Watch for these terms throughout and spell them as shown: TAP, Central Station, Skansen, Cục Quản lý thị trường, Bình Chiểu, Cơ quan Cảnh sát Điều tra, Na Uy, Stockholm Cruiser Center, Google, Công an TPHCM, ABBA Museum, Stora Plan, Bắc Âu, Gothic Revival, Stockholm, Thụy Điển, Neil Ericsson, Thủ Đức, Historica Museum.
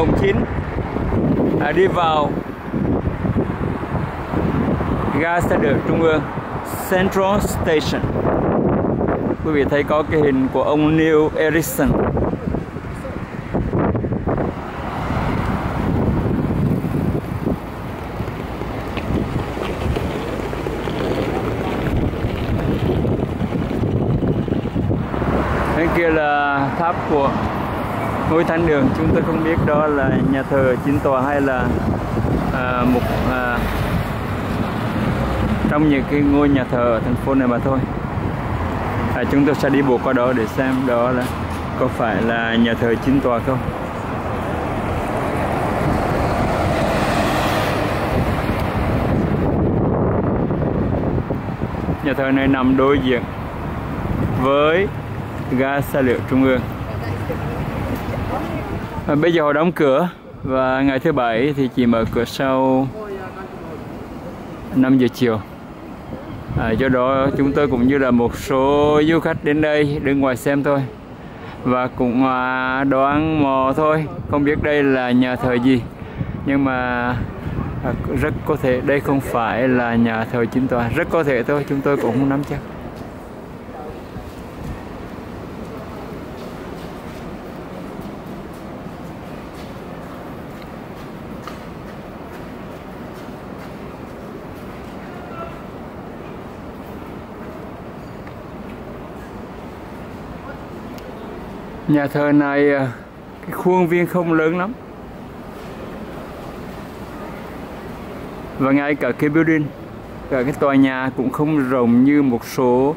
cổng chính đi vào ga xe đường trung ương Central Station. Quý vị thấy có cái hình của ông Neil Ericsson. Bên kia là tháp của ngôi thánh đường, chúng tôi không biết đó là nhà thờ 9 tòa hay là một trong những cái ngôi nhà thờ ở thành phố này mà thôi. Chúng tôi sẽ đi bộ qua đó để xem đó là có phải là nhà thờ 9 tòa không. Nhà thờ này nằm đối diện với ga xe lửa trung ương. Bây giờ họ đóng cửa và ngày thứ bảy thì chỉ mở cửa sau 5 giờ chiều. Do đó chúng tôi cũng như là một số du khách đến đây đứng ngoài xem thôi và cũng đoán mò thôi, không biết đây là nhà thờ gì, nhưng mà rất có thể đây không phải là nhà thờ 9 tòa, rất có thể thôi, chúng tôi cũng không nắm chắc. Nhà thờ này, cái khuôn viên không lớn lắm. Và ngay cả cái building, cả cái tòa nhà cũng không rộng như một số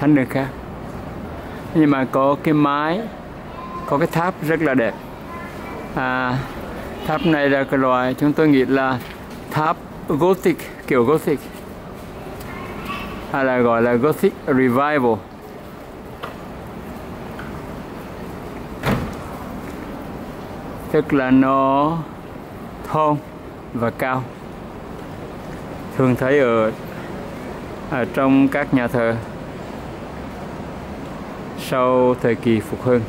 thánh đường khác. Nhưng mà có cái mái, có cái tháp rất là đẹp. Tháp này là cái loại chúng tôi nghĩ là tháp Gothic, kiểu Gothic. Hay là gọi là Gothic Revival. Tức là nó thon và cao, thường thấy ở trong các nhà thờ sau thời kỳ phục hưng.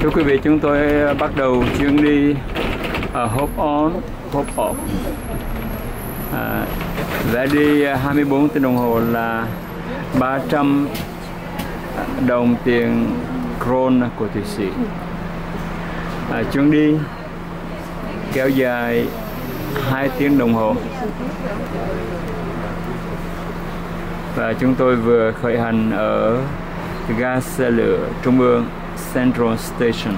Thưa quý vị, chúng tôi bắt đầu chuyến đi ở Hope On, Hope Off. Đã đi 24 tiếng đồng hồ là 300 đồng tiền krone của Thụy Sĩ. Chuyến đi kéo dài 2 tiếng đồng hồ và chúng tôi vừa khởi hành ở ga xe lửa trung ương Central Station.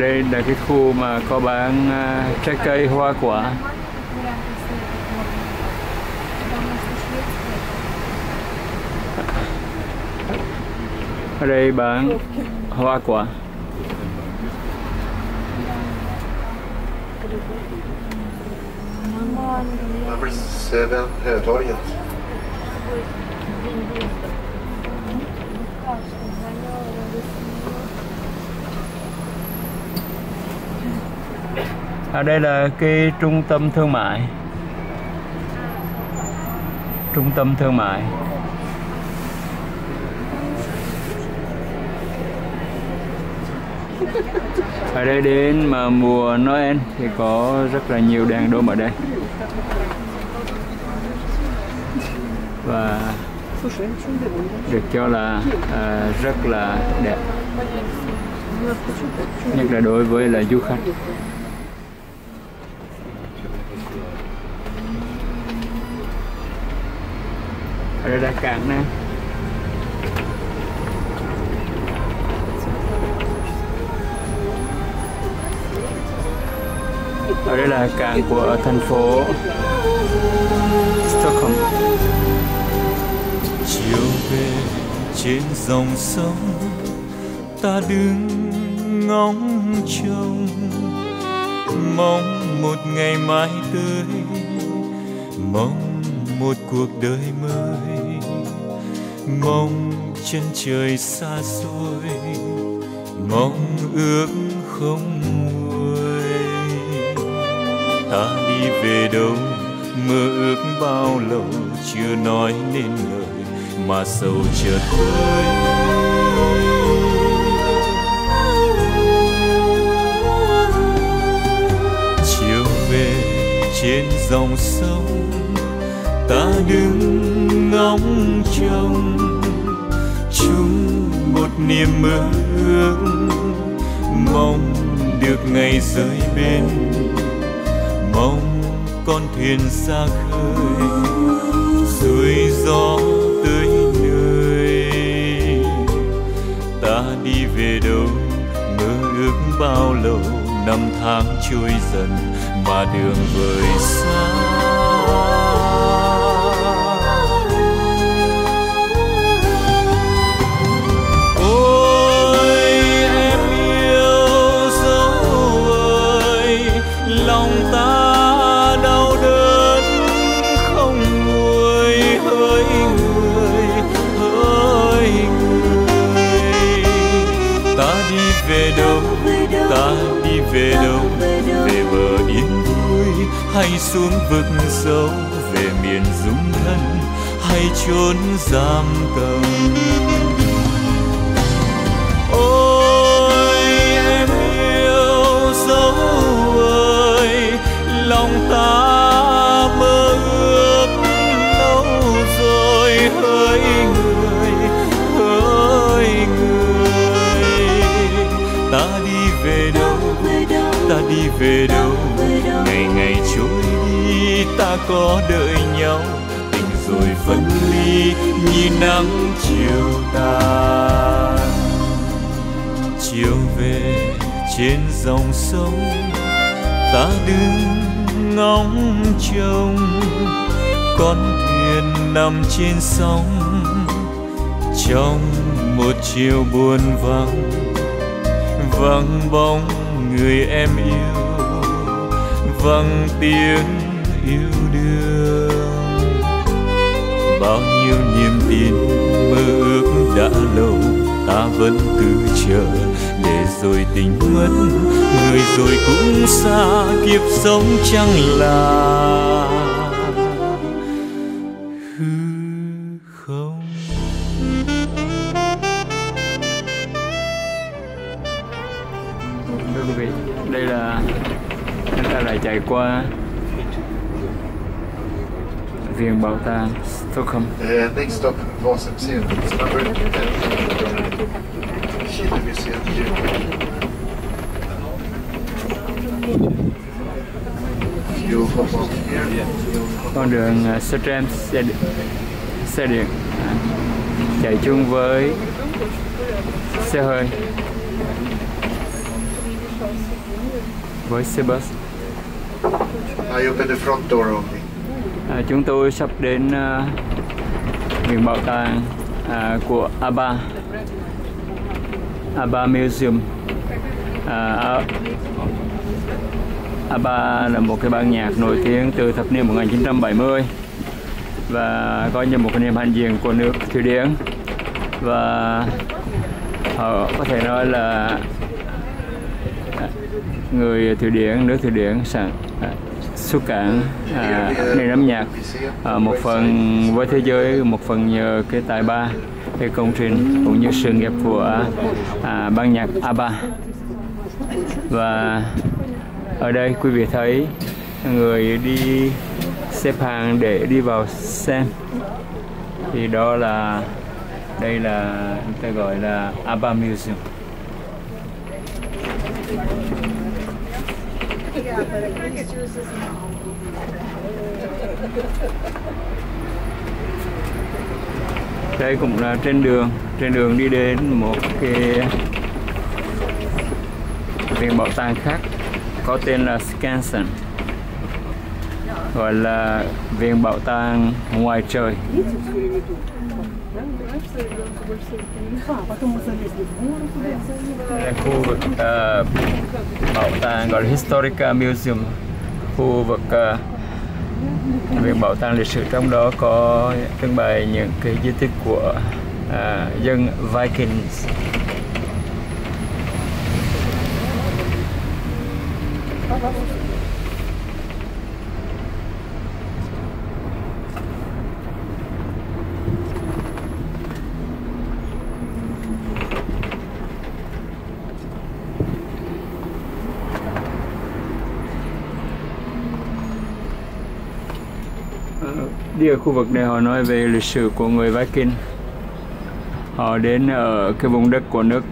Đây là cái khu mà có bán trái cây hoa quả. Ở đây bán hoa quả. Man vill se den här torget. Đây là cái trung tâm thương mại. Trung tâm thương mại. Ở đây đến mà mùa Noel thì có rất là nhiều đèn đóm ở đây. Và được cho là rất là đẹp. Nhất là đối với là du khách. Đây là cảng nè. Ở đây là cảng của thành phố Stockholm. Chiều về trên dòng sông, ta đứng ngóng trông, mong một ngày mai tươi, mong một cuộc đời mới, mong chân trời xa xôi. mong ước không nguôi. Ta đi về đâu mơ ước bao lâu, chưa nói nên lời mà sầu chợt vơi. Trên dòng sông ta đứng ngóng trông chung một niềm mơ ước, mong được ngày rời bên, mong con thuyền xa khơi xuôi gió tới nơi. Ta đi về đâu mơ ước bao lâu, năm tháng trôi dần mà đường vời xa. Ôi em yêu dấu ơi, lòng ta đau đớn không nguôi. Hỡi người, hỡi người, ta đi về đâu, ta đi về đâu, về bờ yên vui hay xuống vực sâu, về miền dung thân hay chốn giam cầm. Ôi em yêu dấu ơi, lòng ta mơ ước lâu rồi. Hỡi người, hỡi người, ta đi về đâu, ta đi về đâu, ngày ngày trôi đi ta có đợi nhau, tình rồi phân ly như nắng chiều tàn. Chiều về trên dòng sông ta đứng ngóng trông con thuyền nằm trên sóng trong một chiều buồn vắng, vắng bóng người em yêu, vắng tiếng yêu đương. Bao nhiêu niềm tin mơ ước đã lâu ta vẫn cứ chờ, để rồi tình mất người rồi cũng xa, kiếp sống chẳng là chạy qua viện bảo tàng Stockholm. Con đường Central Station chạy chung với xe hơi, với xe bus. Chúng tôi sắp đến viện bảo tàng của ABBA Museum. ABBA là một cái ban nhạc nổi tiếng từ thập niên 1970 và coi như một cái niềm hãnh diện của nước Thụy Điển, và họ có thể nói là người Thụy Điển, nước Thụy Điển xuất cảng nền âm nhạc, một phần với thế giới, một phần nhờ cái tài ba, cái công trình cũng như sự nghiệp của ban nhạc ABBA. Và ở đây quý vị thấy người đi xếp hàng để đi vào xem, thì đó là, đây là chúng ta gọi là ABBA Museum. Đây cũng là trên đường đi đến một cái viện bảo tàng khác có tên là Skansen, gọi là viện bảo tàng ngoài trời. Đây khu vực bảo tàng gọi là Historica Museum, khu vực viện bảo tàng lịch sử, trong đó có trưng bày những cái di tích của dân Vikings. đi ở khu vực này họ nói về lịch sử của người Viking. Họ đến ở cái vùng đất của nước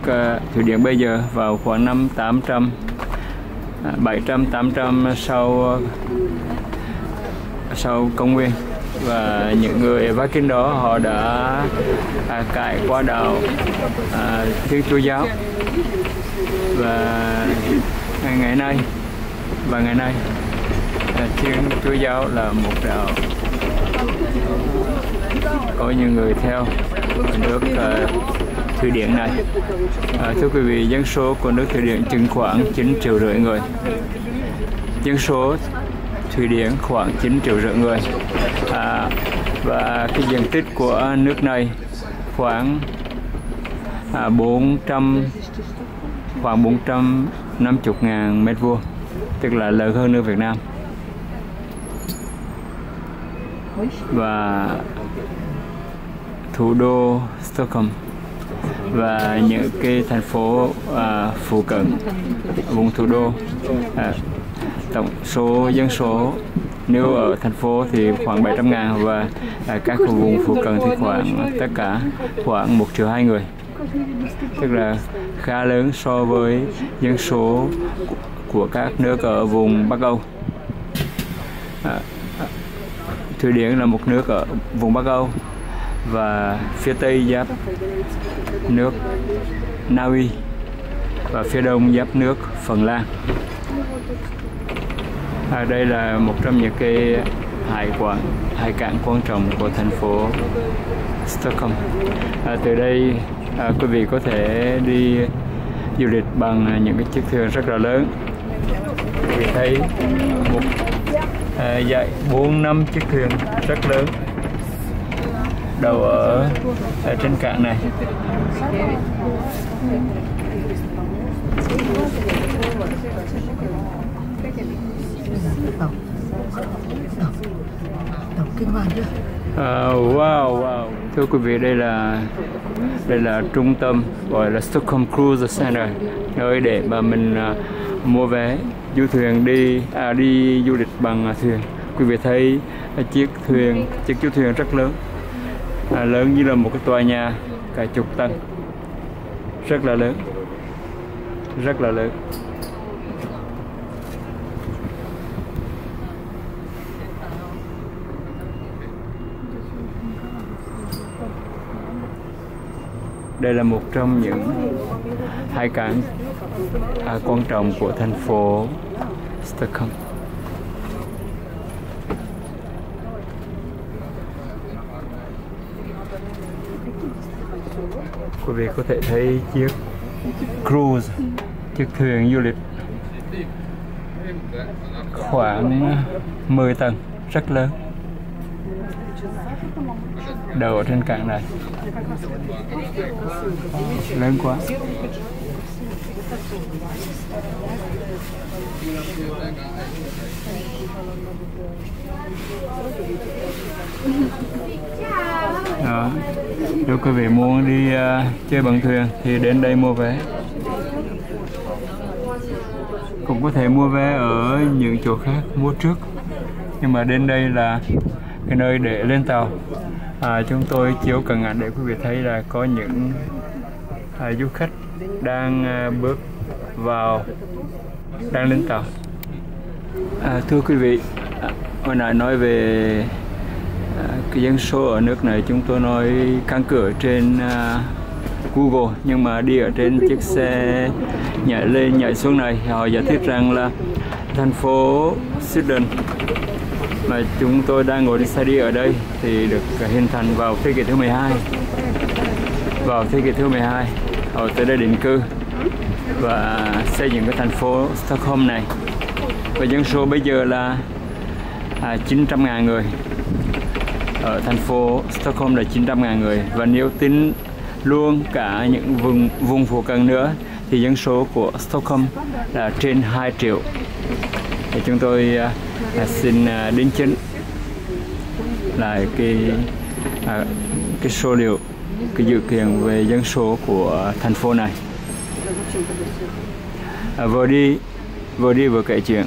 Thụy Điển bây giờ vào khoảng năm 700–800 sau công nguyên, và những người Viking đó họ đã cải qua đạo Thiên Chúa giáo, và ngày nay Thiên Chúa giáo là một đạo có nhiều người theo nước Thụy Điển này. Thưa quý vị, dân số của nước Thụy Điển chừng khoảng 9,5 triệu người. Dân số Thụy Điển khoảng 9,5 triệu người, và cái diện tích của nước này khoảng 450.000 m2, tức là lớn hơn nước Việt Nam. Và thủ đô Stockholm và những cái thành phố phụ cận vùng thủ đô, tổng số dân số nếu ở thành phố thì khoảng 700.000, và các vùng phụ cận thì khoảng tất cả khoảng 1,2 triệu người, tức là khá lớn so với dân số của các nước ở vùng Bắc Âu. Thụy Điển là một nước ở vùng Bắc Âu, và phía Tây giáp nước Na Uy và phía Đông giáp nước Phần Lan. Đây là một trong những cái hải cảng quan trọng của thành phố Stockholm. Từ đây quý vị có thể đi du lịch bằng những cái chiếc thuyền rất là lớn. Quý vị thấy một dãy 4–5 chiếc thuyền rất lớn đầu ở trên cạn này. Wow. Thưa quý vị, đây là trung tâm gọi là Stockholm Cruiser Center, nơi để mà mình mua vé du thuyền đi du lịch bằng thuyền. Quý vị thấy chiếc du thuyền rất lớn, lớn như là một cái tòa nhà cả chục tầng, rất là lớn. Đây là một trong những hải cảng quan trọng của thành phố Stockholm. Quý vị có thể thấy chiếc cruise, chiếc thuyền du lịch khoảng 10 tầng rất lớn đầu ở trên cảng này, lớn quá. Đó, nếu quý vị muốn đi chơi bằng thuyền thì đến đây mua vé. Cũng có thể mua vé ở những chỗ khác mua trước, nhưng mà đến đây là cái nơi để lên tàu. Chúng tôi chiếu cận cảnh để quý vị thấy là có những du khách đang bước vào, đang lên tàu. Thưa quý vị, hồi nãy nói về cái dân số ở nước này, chúng tôi nói căn cứ trên Google, nhưng mà đi ở trên chiếc xe nhảy lên nhảy xuống này, họ giải thích rằng là thành phố Sweden mà chúng tôi đang ngồi xe đi ở đây thì được hình thành vào thế kỷ thứ 12. Vào thế kỷ thứ 12, họ tới đây định cư và xây dựng cái thành phố Stockholm này. Và dân số bây giờ là 900.000 người. Ở thành phố Stockholm là 900.000 người, và nếu tính luôn cả những vùng phụ cận nữa thì dân số của Stockholm là trên 2 triệu. Thì chúng tôi xin đính chính lại cái số liệu, cái dự kiến về dân số của thành phố này. Vừa đi vừa kể chuyện.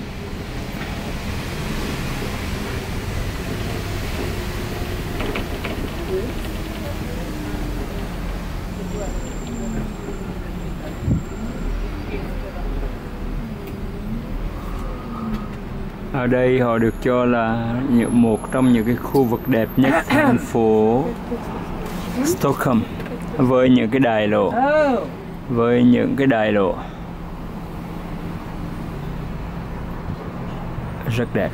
Ở đây họ được cho là một trong những cái khu vực đẹp nhất thành phố Stockholm, với những cái đại lộ, rất đẹp.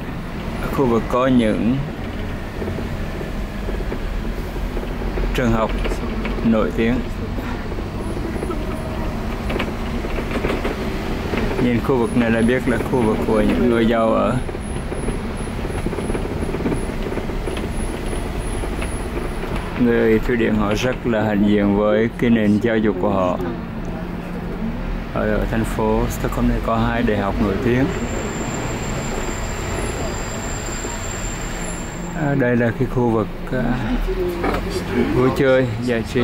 Khu vực có những trường học nổi tiếng. Nhìn khu vực này là biết là khu vực của những người giàu ở. Người Thụy Điển họ rất là hạnh diện với cái nền giáo dục của họ. Ở thành phố Stockholm này có 2 đại học nổi tiếng. Đây là cái khu vực vui chơi, giải trí,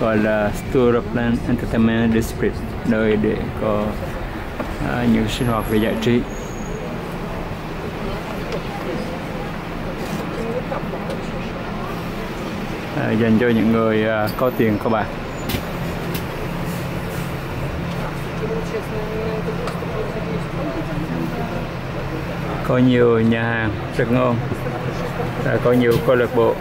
gọi là Stora Plan Entertainment District, nơi để có những sinh hoạt về giải trí. Dành cho những người có tiền có bạc. Có nhiều nhà hàng rất ngon, có nhiều câu lạc bộ.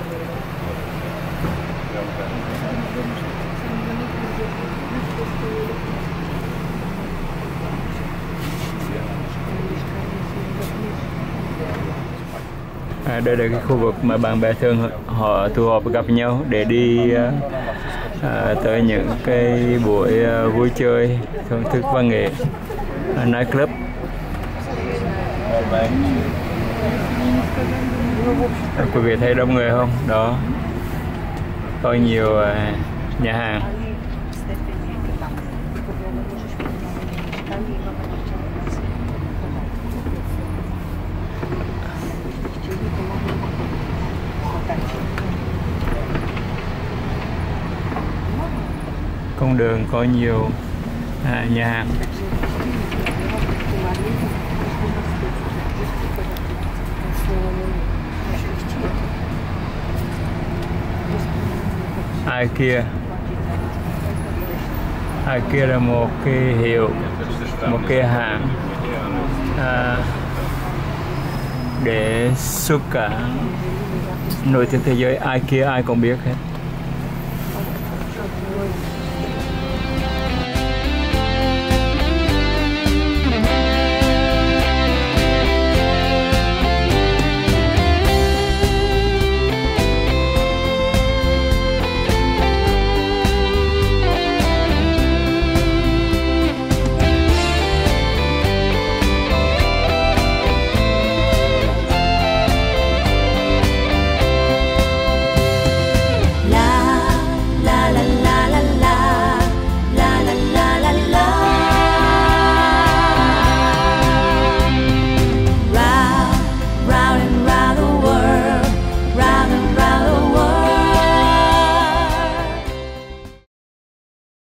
Đây là cái khu vực mà bạn bè thường họ tụ họp gặp nhau để đi tới những cái buổi vui chơi, thưởng thức văn nghệ, night club. Quý vị thấy đông người không? Đó, có nhiều nhà hàng. Con đường có nhiều nhà hàng. Ai kia là một cái hiệu, một cái hãng để xuất cả nổi tiếng thế giới. Ai kia ai cũng biết hết.